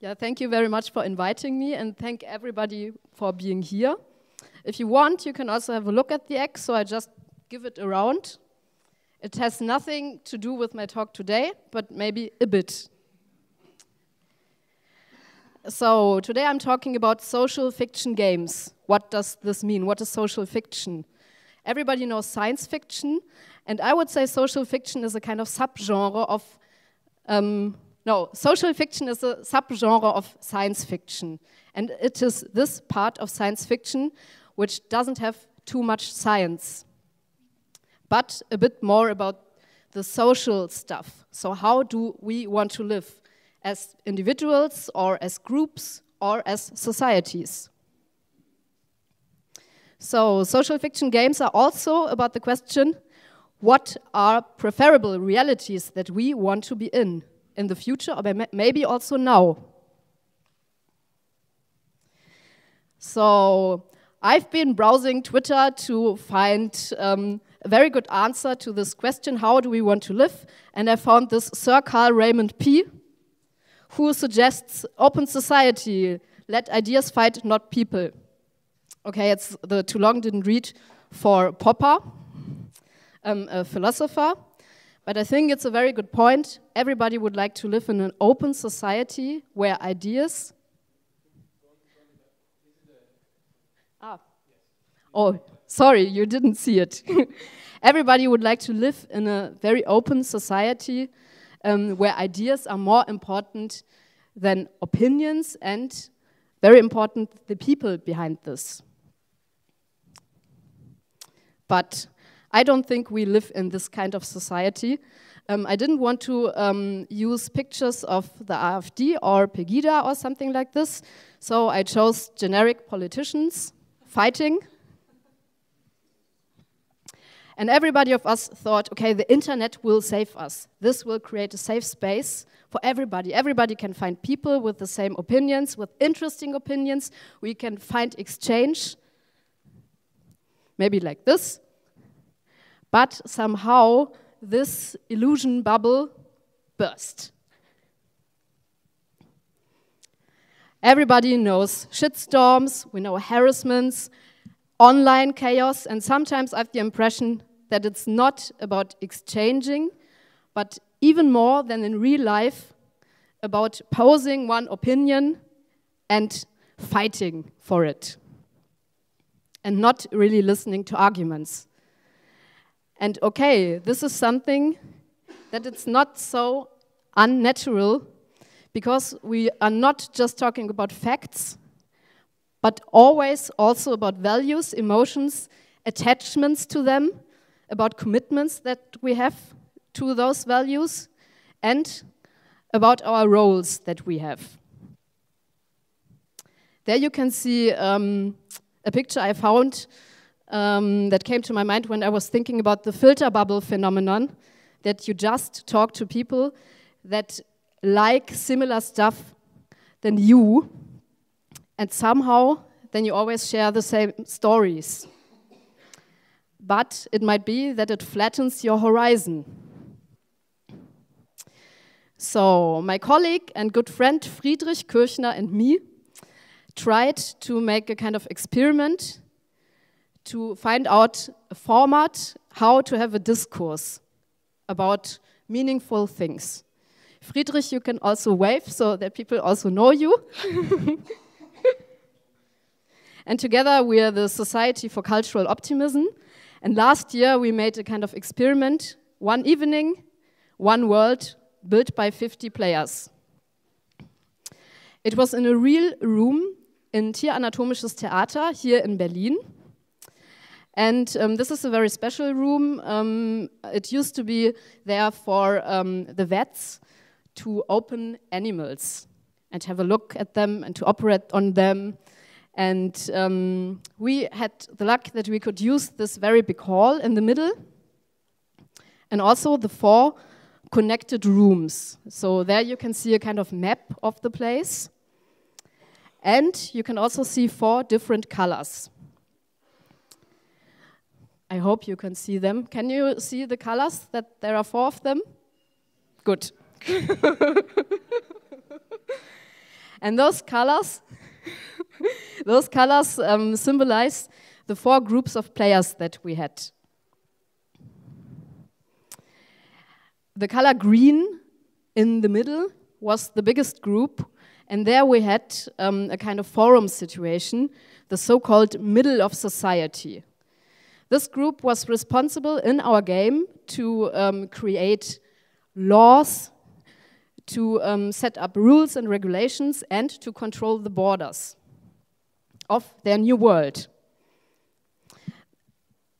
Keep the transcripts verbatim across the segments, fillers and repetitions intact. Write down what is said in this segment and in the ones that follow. Yeah, thank you very much for inviting me, and thank everybody for being here. If you want, you can also have a look at the act, so I just give it a round. It has nothing to do with my talk today, but maybe a bit. So today I'm talking about social fiction games. What does this mean? What is social fiction? Everybody knows science fiction, and I would say social fiction is a kind of subgenre of, um, no, social fiction is a subgenre of science fiction. And it is this part of science fiction which doesn't have too much science, but a bit more about the social stuff. So how do we want to live as individuals or as groups or as societies? So social fiction games are also about the question, what are preferable realities that we want to be in, in the future or maybe also now? So I've been browsing Twitter to find um, a very good answer to this question, how do we want to live? And I found this Sir Karl Raymond P, who suggests open society, let ideas fight, not people. Okay, it's the too long didn't read for Popper, um, a philosopher, but I think it's a very good point. Everybody would like to live in an open society where ideas. Ah. Oh, sorry, you didn't see it. Everybody would like to live in a very open society um, where ideas are more important than opinions and, very important, the people behind this. But I don't think we live in this kind of society. Um, I didn't want to um, use pictures of the A F D or Pegida or something like this, so I chose generic politicians fighting. And everybody of us thought, okay, the internet will save us. This will create a safe space for everybody. Everybody can find people with the same opinions, with interesting opinions. We can find exchange, maybe like this. But somehow this illusion bubble burst. Everybody knows shitstorms, we know harassments, online chaos, and sometimes I have the impression that it's not about exchanging, but even more than in real life, about posing one opinion and fighting for it, and not really listening to arguments. And okay, this is something that it's not so unnatural, because we are not just talking about facts, but always also about values, emotions, attachments to them, about commitments that we have to those values, and about our roles that we have. There you can see um, a picture I found um, that came to my mind when I was thinking about the filter bubble phenomenon, that you just talk to people that like similar stuff than you, and somehow, then you always share the same stories. But it might be that it flattens your horizon. So my colleague and good friend Friedrich Kirchner and me tried to make a kind of experiment to find out a format, how to have a discourse about meaningful things. Friedrich, you can also wave so that people also know you. And together we are the Society for Cultural Optimism. And last year we made a kind of experiment, one evening, one world, built by fifty players. It was in a real room in Tieranatomisches Theater here in Berlin. And um, this is a very special room. Um, it used to be there for um, the vets to open animals and have a look at them and to operate on them. And um, we had the luck that we could use this very big hall in the middle, and also the four connected rooms. So there you can see a kind of map of the place. And you can also see four different colors. I hope you can see them. Can you see the colors, that there are four of them? Good. And those colors, those colors um, symbolize the four groups of players that we had. The color green in the middle was the biggest group, and there we had um, a kind of forum situation, the so-called middle of society. This group was responsible in our game to um, create laws, to um, set up rules and regulations, and to control the borders of their new world.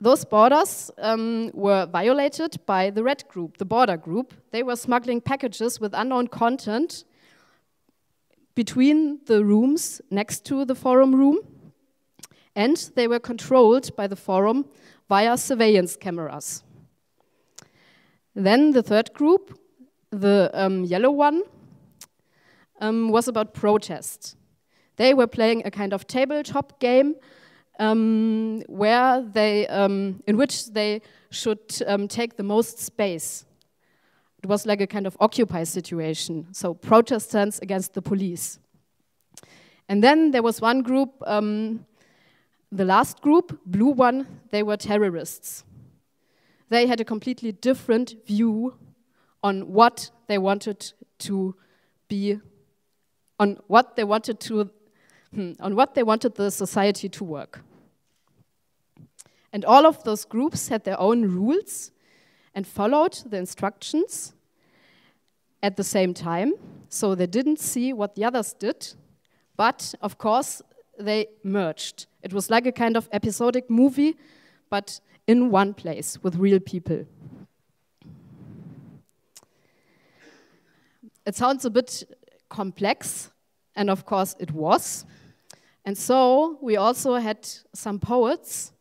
Those borders um, were violated by the red group, the border group. They were smuggling packages with unknown content between the rooms next to the forum room, and they were controlled by the forum via surveillance cameras. Then the third group, the um, yellow one, um, was about protest. They were playing a kind of tabletop game Um, where they, um, in which they should um, take the most space. It was like a kind of Occupy situation, so protestants against the police. And then there was one group, um, the last group, blue one, they were terrorists. They had a completely different view on what they wanted to be, on what they wanted to, hmm, on what they wanted the society to work. And all of those groups had their own rules and followed the instructions at the same time, so they didn't see what the others did, but of course they merged. It was like a kind of episodic movie, but in one place with real people. It sounds a bit complex, and of course it was. And so we also had some poets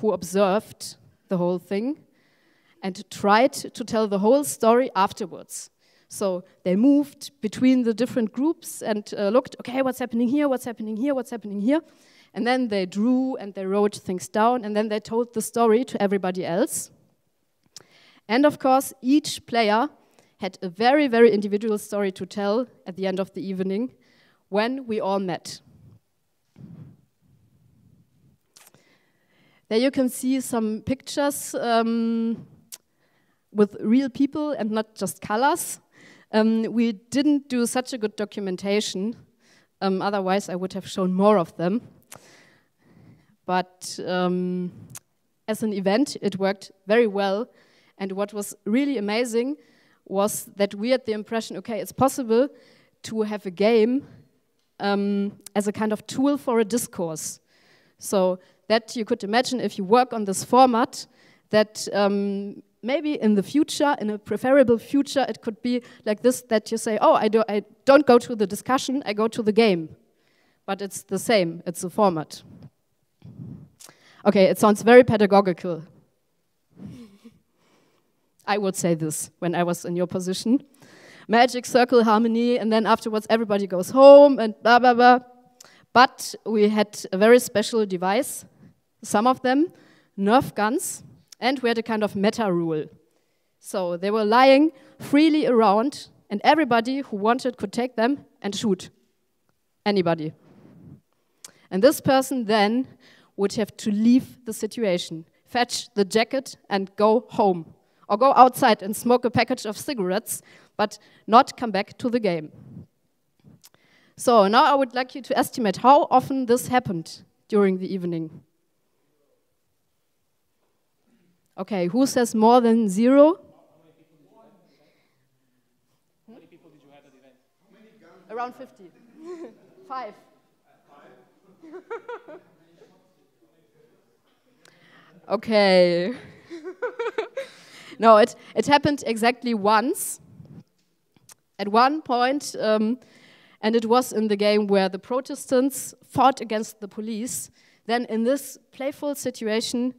who observed the whole thing and tried to tell the whole story afterwards. So they moved between the different groups and uh, looked, okay, what's happening here, what's happening here, what's happening here. And then they drew and they wrote things down, and then they told the story to everybody else. And of course, each player had a very, very individual story to tell at the end of the evening when we all met. There you can see some pictures um, with real people and not just colors. Um, we didn't do such a good documentation, um, otherwise I would have shown more of them. But um, as an event, it worked very well. And what was really amazing was that we had the impression, okay, it's possible to have a game um, as a kind of tool for a discourse. So that you could imagine, if you work on this format, that um, maybe in the future, in a preferable future, it could be like this, that you say, oh, I, do, I don't go to the discussion, I go to the game. But it's the same, it's a format. Okay, it sounds very pedagogical. I would say this when I was in your position. Magic circle harmony, and then afterwards everybody goes home and blah, blah, blah. But we had a very special device, some of them, Nerf guns, and we had a kind of meta rule. So they were lying freely around, and everybody who wanted could take them and shoot anybody. And this person then would have to leave the situation, fetch the jacket and go home, or go outside and smoke a package of cigarettes, but not come back to the game. So now I would like you to estimate how often this happened during the evening. Okay, who says more than zero? How many people did you have at the event? How many guns? Around fifty. Five. Five? Okay. No, it, it happened exactly once. At one point, um, and it was in the game where the Protestants fought against the police, then in this playful situation,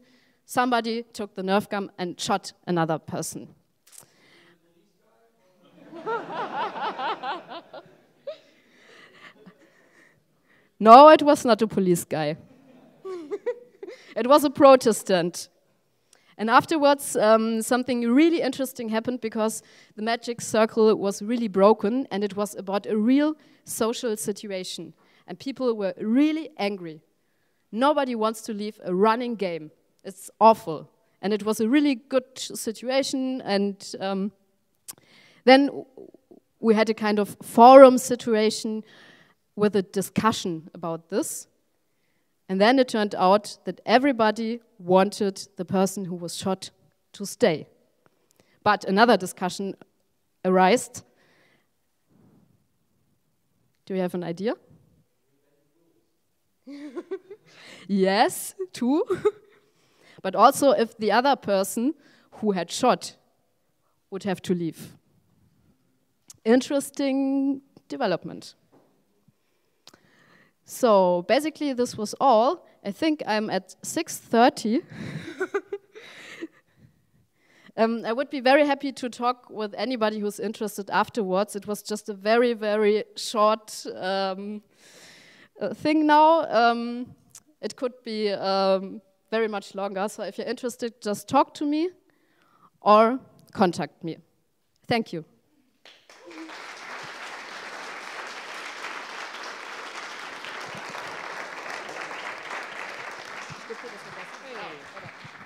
somebody took the Nerf gun and shot another person. No, it was not a police guy. It was a Protestant. And afterwards, um, something really interesting happened, because the magic circle was really broken, and it was about a real social situation. And people were really angry. Nobody wants to leave a running game. It's awful. And it was a really good situation. And um, then we had a kind of forum situation with a discussion about this. And then it turned out that everybody wanted the person who was shot to stay. But another discussion arose. Do you have an idea? Yes, too. But also if the other person who had shot would have to leave. Interesting development. So basically this was all. I think I'm at six thirty. um, I would be very happy to talk with anybody who's interested afterwards. It was just a very, very short um, uh, thing now. Um, it could be um, very much longer. So if you're interested, just talk to me or contact me. Thank you. Gracias.